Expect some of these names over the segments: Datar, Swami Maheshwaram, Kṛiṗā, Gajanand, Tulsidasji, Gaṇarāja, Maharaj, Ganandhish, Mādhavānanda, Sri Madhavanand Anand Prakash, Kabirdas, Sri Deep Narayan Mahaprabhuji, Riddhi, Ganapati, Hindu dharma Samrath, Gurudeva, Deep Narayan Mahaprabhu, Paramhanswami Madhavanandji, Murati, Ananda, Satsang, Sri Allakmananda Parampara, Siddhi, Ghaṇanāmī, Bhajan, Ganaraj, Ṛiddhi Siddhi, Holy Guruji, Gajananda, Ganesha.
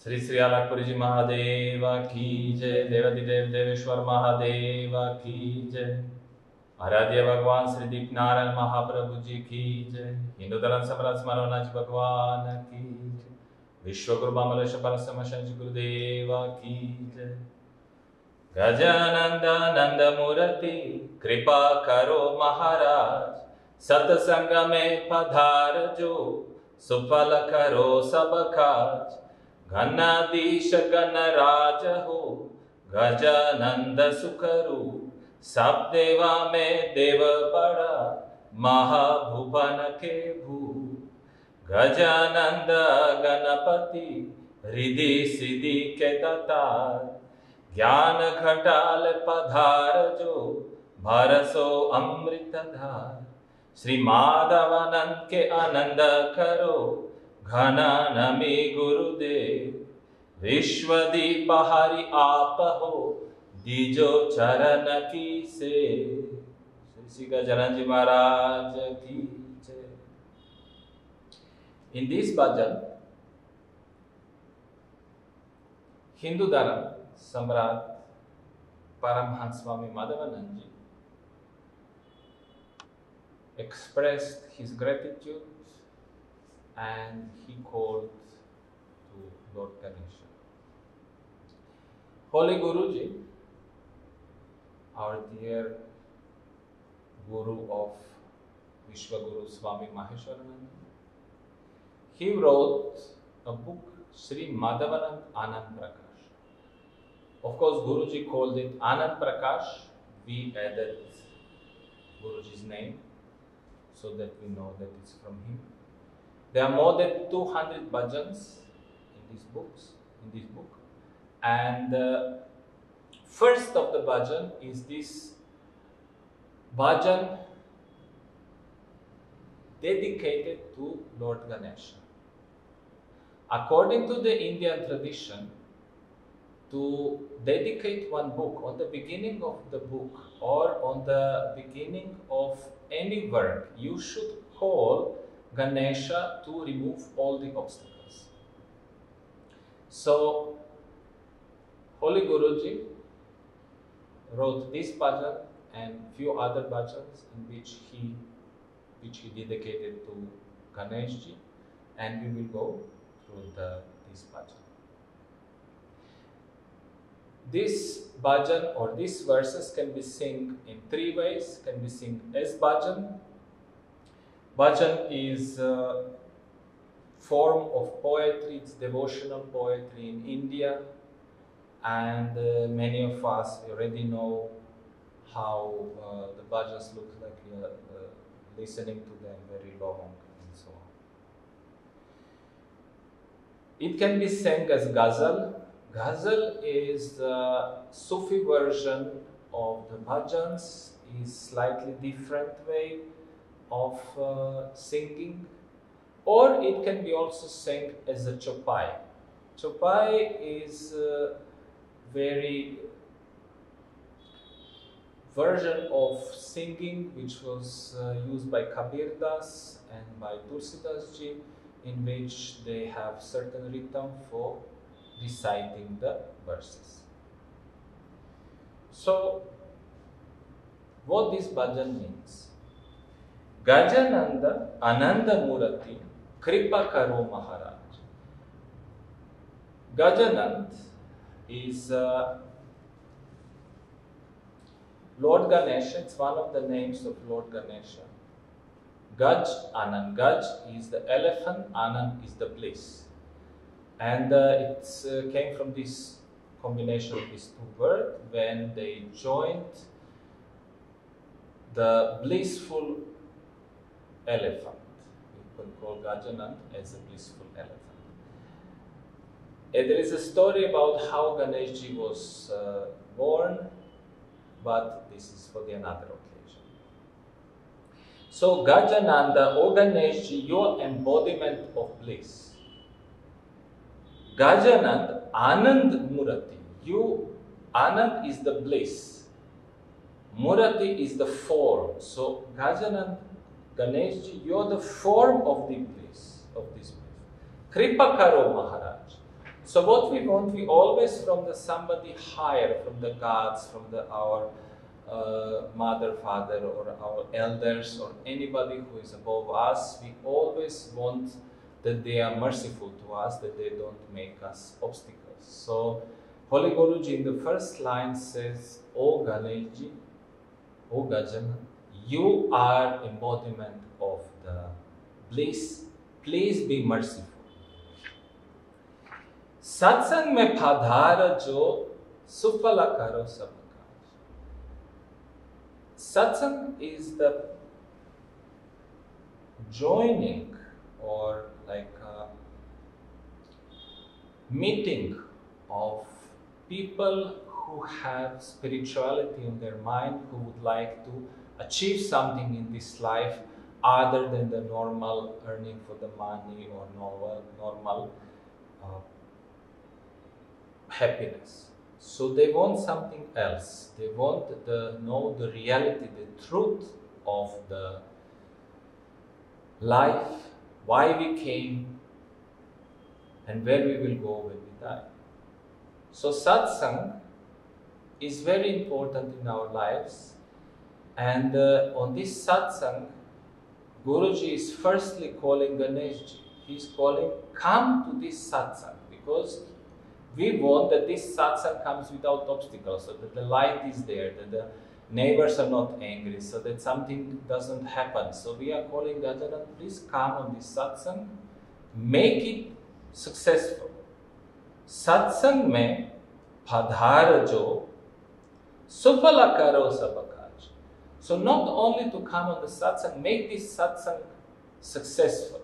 Sri Sri Allakmananda Mahadeva ki jai, Devadev Deveshwar Mahadeva ki jai, Aradhya Bhagwan Sri Deep Narayan Mahaprabhuji ki jai, Hindu Dharan Samrat Smaranaj Bhagwan ki jai, Vishwaguru Bhamalesha Parasamashanji Gurudeva ki jai. Gajananda Nanda Murati Kripa Karo Maharaj, Satsangame Padharajo Sufala Karo Sabakaj, Ganandhish Ganaraj ho, Gajananda Sukaru, Sabdeva me Deva Bada, Mahabhupana ke bhu. Gajananda Ganapati, Riddhi Siddhi ke Datar, Gyan Ghatal Padhar jo, Bharaso Amritadhar, Sri Madhavanand ke Ananda karo, Ghannamee Gurudev, Vishwadi Bahari Apaho, Dijo Charanaki se, Sri Gajananji Maharaj ki jai. In this bhajan, Hindu Dharam Samrat Paramhanswami Madhavanandji expressed his gratitude and he called to Lord Ganesha. Holy Guruji, our dear Guru of Vishwaguru Swami Maheshwaram, he wrote a book, Sri Madhavanand Anand Prakash. Of course, Guruji called it Anand Prakash. We added Guruji's name so that we know that it's from him. There are more than 200 bhajans in these books, in this book, and the first of the bhajan is this bhajan dedicated to Lord Ganesha. According to the Indian tradition, to dedicate one book on the beginning of the book or on the beginning of any work, you should call Ganesha to remove all the obstacles. So, Holy Guruji wrote this bhajan and few other bhajans in which he dedicated to Ganeshji, and we will go through this bhajan. This bhajan or these verses can be sung in three ways. Can be sung as bhajan. Bhajan is a form of poetry, it's devotional poetry in India, and many of us already know how the bhajans look like. We are listening to them very long and so on. It can be sang as ghazal. Ghazal is the Sufi version of the bhajans, is slightly different way of singing, or it can be also sung as a chopai. Chopai is a very version of singing which was used by Kabirdas and by Tulsidasji, in which they have certain rhythm for reciting the verses. So, what this bhajan means? Gajananda Ananda Murati Kripa Karo Maharaj. Gajanand is Lord Ganesha. It's one of the names of Lord Ganesha. Gaj Anand. Gaj is the elephant, Anand is the bliss. And it came from this combination of these two words. When they joined, the blissful elephant, we can call Gajanand as a blissful elephant. And there is a story about how Ganeshji was born, but this is for the another occasion. So Gajananda, O Ganeshji, your embodiment of bliss. Gajanand, Anand Murati, you, Anand is the bliss, Murati is the form. So Gajanand, Ganeshji, you are the form of this place. Kripa Karo Maharaj. So what we want, we always from the somebody higher, from the gods, from the our mother, father, or our elders, or anybody who is above us, we always want that they are merciful to us, that they don't make us obstacles. So Holy Guruji in the first line says, O Ganeshi, O Gajananda, you are embodiment of the bliss, please be merciful. Satsang mein padhara jo sufala karo sab kaj. Satsang is the joining or like a meeting of people who have spirituality in their mind, who would like to achieve something in this life other than the normal earning for the money or normal happiness. So they want something else. They want to know the reality, the truth of the life, why we came and where we will go when we die. So satsang is very important in our lives, and on this satsang, Guruji is firstly calling Ganeshji. He is calling, come to this satsang, because we want that this satsang comes without obstacles, so that the light is there, that the neighbors are not angry, so that something doesn't happen. So we are calling Gajananda, please come on this satsang, make it successful. Satsang mein padhar jo sufala karo sabaka. So not only to come on the satsang, make this satsang successful.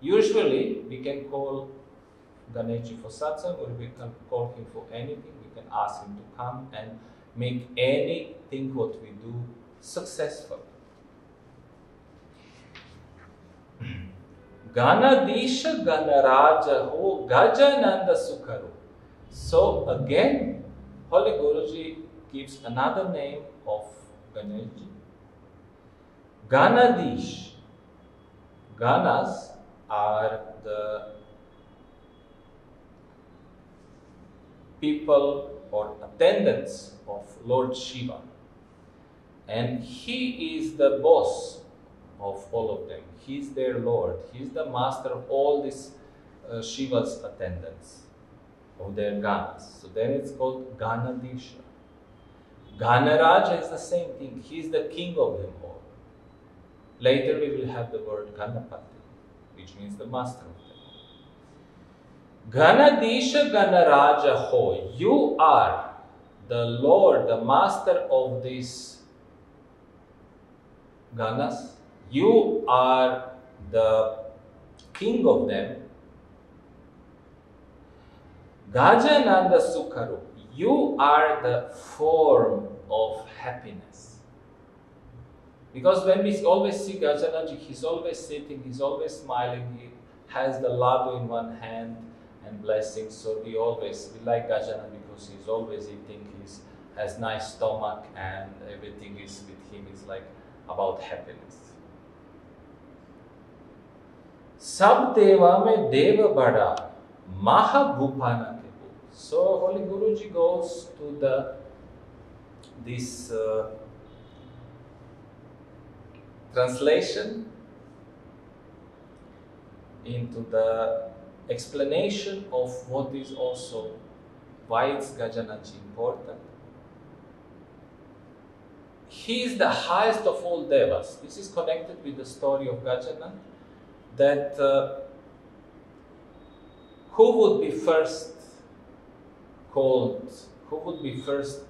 Usually we can call Ganeshi for satsang, or we can call him for anything. We can ask him to come and make anything what we do successful. Ganandhish Ganaraj ho Gajananda Sukharu. So again, Holy Guruji gives another name of Ganeshi. Ganandhish. Ganas are the people or attendants of Lord Shiva, and he is the boss of all of them. He is their Lord. He is the master of all these Shiva's attendants, of their Ganas. So then it's called Ganandhish. Ganaraj is the same thing. He is the king of them all. Later we will have the word Ganapati, which means the master of them all. Ganandhish Ganaraja ho. You are the Lord, the master of these Ganas. You are the king of them. Gajananda Sukharu. You are the form of happiness. Because when we always see Gajananda, he's always sitting, he's always smiling, he has the ladu in one hand and blessings. So we like Gajananda because he's always eating, he has nice stomach, and everything is with him is like about happiness. Sab deva me deva bada maha bhupana. So Holy Guruji goes to this translation into the explanation of what is also, why it's Gajananda important. He is the highest of all devas. This is connected with the story of Gajananda, that who would be first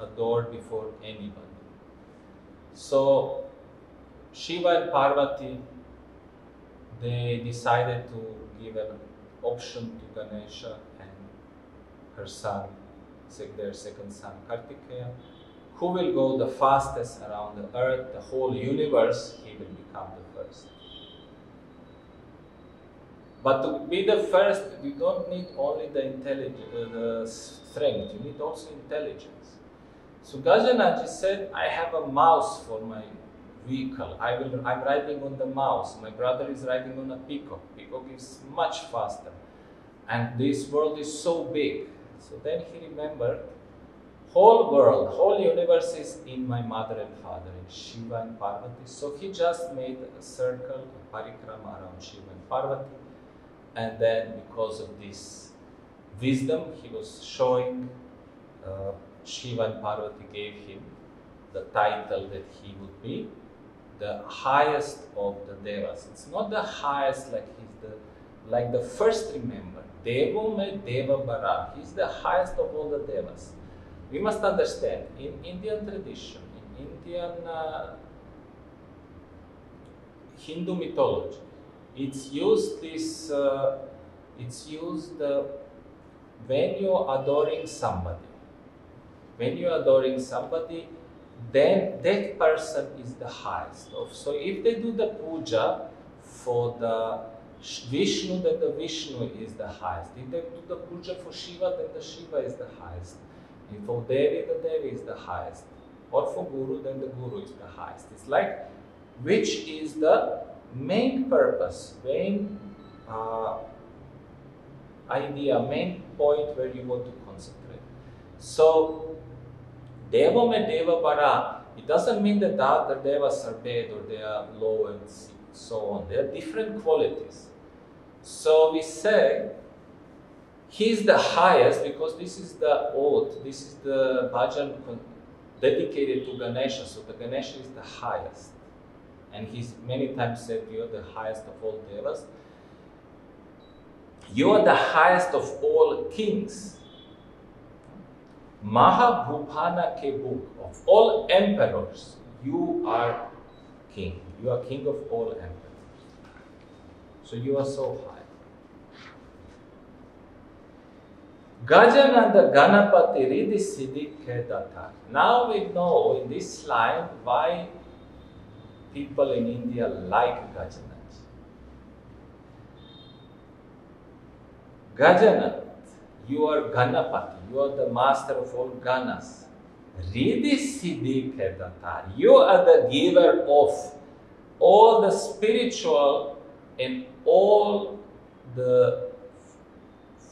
adored before anybody? So Shiva and Parvati, they decided to give an option to Ganesha and her son, their second son Kartikeya, who will go the fastest around the earth, the whole universe, he will become the first. But to be the first, you don't need only the strength, you need also intelligence. So Gajananda said, I have a mouse for my vehicle. I'm riding on the mouse. My brother is riding on a peacock. Peacock is much faster. and this world is so big. So then he remembered, whole world, whole universe is in my mother and father, in Shiva and Parvati. So he just made a circle, a parikrama around Shiva and Parvati. And then because of this wisdom, he was showing Shiva and Parvati gave him the title that he would be the highest of the devas. It's not the highest like he's the, like the first remember, Devo me Deva Bara, he's the highest of all the devas. We must understand, in Indian tradition, in Indian Hindu mythology, it's used this, when you are adoring somebody, then that person is the highest of. So if they do the puja for the Vishnu, then the Vishnu is the highest. If they do the puja for Shiva, then the Shiva is the highest. If for Devi, the Devi is the highest. Or for Guru, then the Guru is the highest. It's like, which is the main purpose, main idea, main point where you want to concentrate. So, Devo me Deva Bara, it doesn't mean that the other devas are bad or they are low and so on. They are different qualities. So we say, he is the highest because this is the ode, this is the bhajan dedicated to Ganesha, so the Ganesha is the highest. And he's many times said, you are the highest of all devas. You are the highest of all kings. Mahabhupana Kebu, of all emperors, you are king. You are king of all emperors. So you are so high. Gajananda Ganapati Riddhi Siddhi Ke Datar. Now we know in this line why people in India like Gajanand. Gajanand, you are Ganapati, you are the master of all Ganas. Riddhi Siddhi Ke Datar, you are the giver of all the spiritual and all the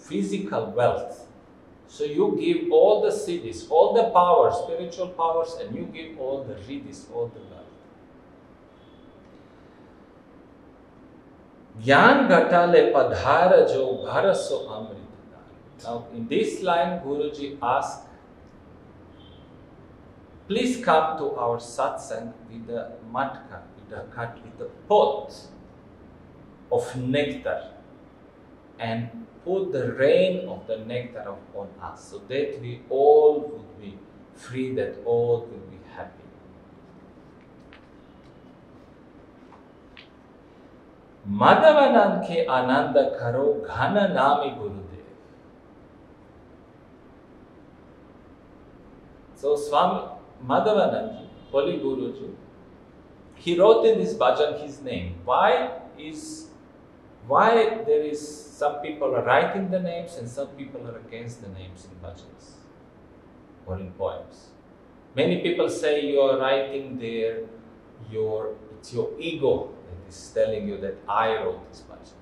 physical wealth. So you give all the siddhis, all the powers, spiritual powers, and you give all the riddhis, all the wealth. Gyan Gatale Padhara Jo Bharaso Amritadar. Now in this line Guruji asked, please come to our satsang with a matka, with a cut, with a pot of nectar and put the rain of the nectar upon us, so that we all would be free, that all would be happy. Madhavanand ke Ananda karo Ghannamee Gurudeva. So Swami Madhavanand, Holy Guruji, he wrote in this bhajan his name. Why there is some people are writing the names and some people are against the names in bhajans or in poems. Many people say you are writing there, it's your ego that is telling you that I wrote this bhajan.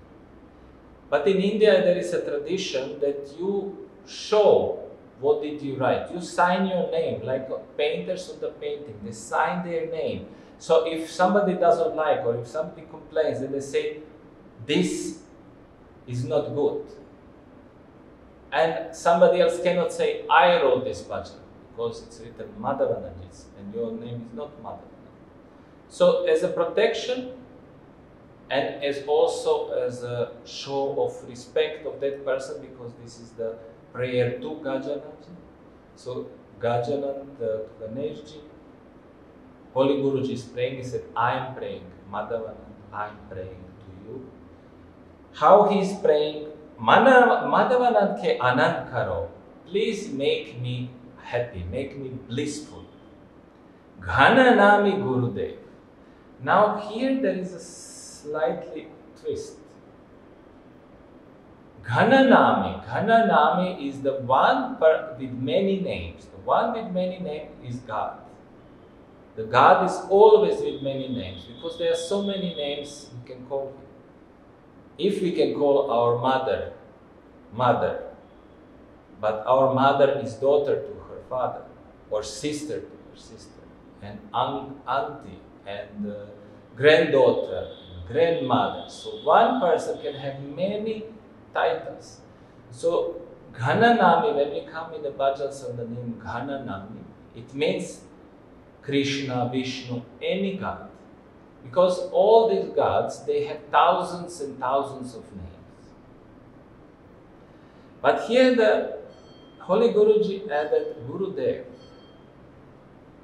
But in India there is a tradition that you show what did you write. You sign your name, like painters on the painting, they sign their name. So if somebody doesn't like or if somebody complains, then they say, this is not good. And somebody else cannot say, I wrote this bhajan, because it's written Madhavanandji and your name is not Madhavanandji. So as a protection and as also as a show of respect of that person, because this is the prayer to Gajanandji. So Gajanand, to Ganeshji, Holy Guruji is praying, he said, I am praying, Madhavanand, I am praying to you. How he is praying, Madhavanand ke Anand karo, please make me happy, make me blissful. Ghannamee Gurudev. Now here there is a slightly twist. Ghannamee is the one with many names. The one with many names is God. The God is always with many names, because there are so many names you can call him. If we can call our mother mother, but our mother is daughter to her father, or sister to her sister, and auntie, and granddaughter, grandmother. So one person can have many titles. So Ghannamee, when we come in the bhajans of the name Ghannamee, it means Krishna, Vishnu, any god. Because all these gods, they have thousands and thousands of names. But here the Holy Guruji added Gurudeva.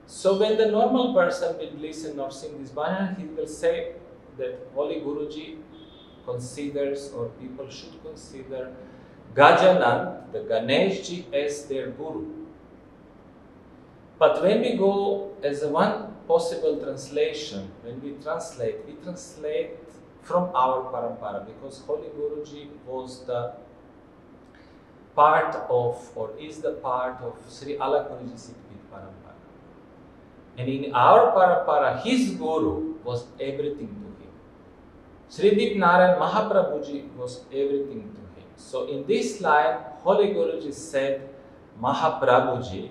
So when the normal person will listen or sing this bhajan, he will say that Holy Guruji considers, or people should consider, Gajananda, the Ganeshji, as their guru. But when we go as one possible translation, when we translate from our parampara, because Holy Guruji was the part of, or is the part of, Sri Allakmananda parampara. And in our parampara, his guru was everything to him. Sri Deep Narayan Mahaprabhuji was everything to him. So in this line, Holy Guruji said, Mahaprabhuji,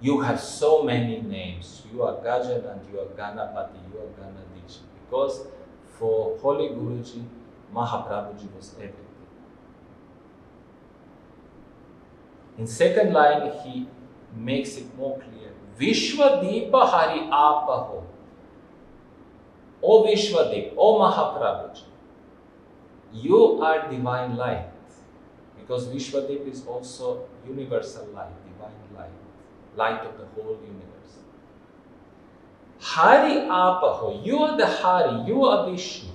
you have so many names. You are Gajanand, you are Ganapati, you are Ganandhish. Because for Holy Guruji, Mahaprabhuji was everything. In second line, he makes it more clear. Vishwadeepa Hari Apaho. O Vishwadeep, O Mahaprabhuji, you are divine light. Because Vishwadeep is also universal light, divine light. Light of the whole universe. Hari Apaho, you are the Hari, you are Vishnu.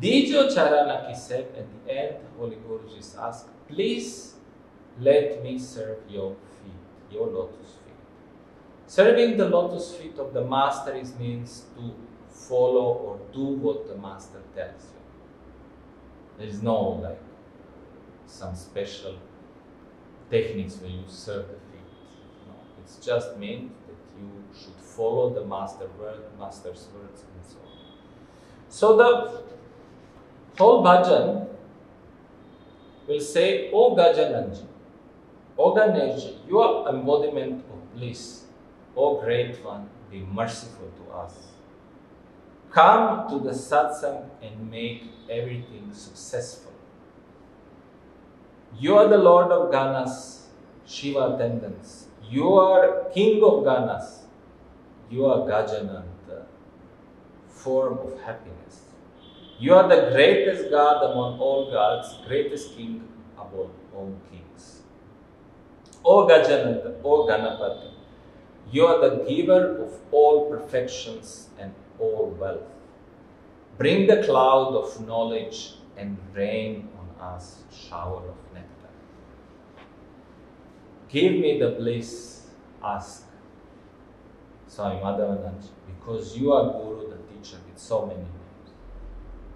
Dijo Charanaki said at the end, Holy Guruji is asked, please let me serve your feet, your lotus feet. Serving the lotus feet of the master means to follow or do what the master tells you. There is no like some special techniques where you serve the feet. No, it's just meant that you should follow the master's words and so on. So the whole bhajan will say, O Gajananji, O Ganeshji, you are embodiment of bliss. O Great One, be merciful to us. Come to the satsang and make everything successful. You are the Lord of Ganas, Shiva attendants. You are King of Ganas. You are Gajanand, the form of happiness. You are the greatest God among all gods, greatest King above all kings. O Gajanand, O Ganapati, you are the giver of all perfections and all wealth. Bring the cloud of knowledge and rain on us, shower of nectar. Give me the bliss, ask Swami Madhavanandji, because you are Guru, the teacher with so many names.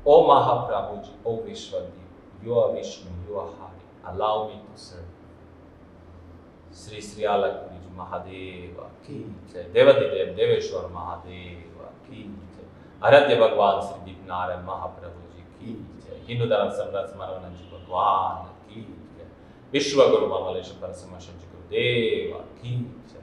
O Mahaprabhuji, O Vishwadeep, you are Vishnu, you are Hari, allow me to serve you. Sri Sri Allakmananda Mahadeva Ki Jai, Devadev Deveshwar Mahadeva Ki Jai, Aradhya Bhagwan Sri Deep Narayan Mahaprabhuji Ki Jai, Hindu Dharam Samrat Madhavanandji Bhagwan Ki Jai, Vishwaguru Mamalesha Parasamasham Gurudeva Ki Jai.